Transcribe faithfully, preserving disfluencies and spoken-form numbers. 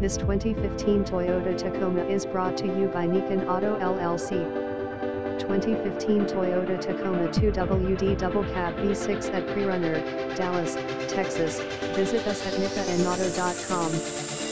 This twenty fifteen Toyota Tacoma is brought to you by Nikan Auto L L C. twenty fifteen Toyota Tacoma two W D Double Cab V six at PreRunner, Dallas, Texas. Visit us at nikan auto dot com.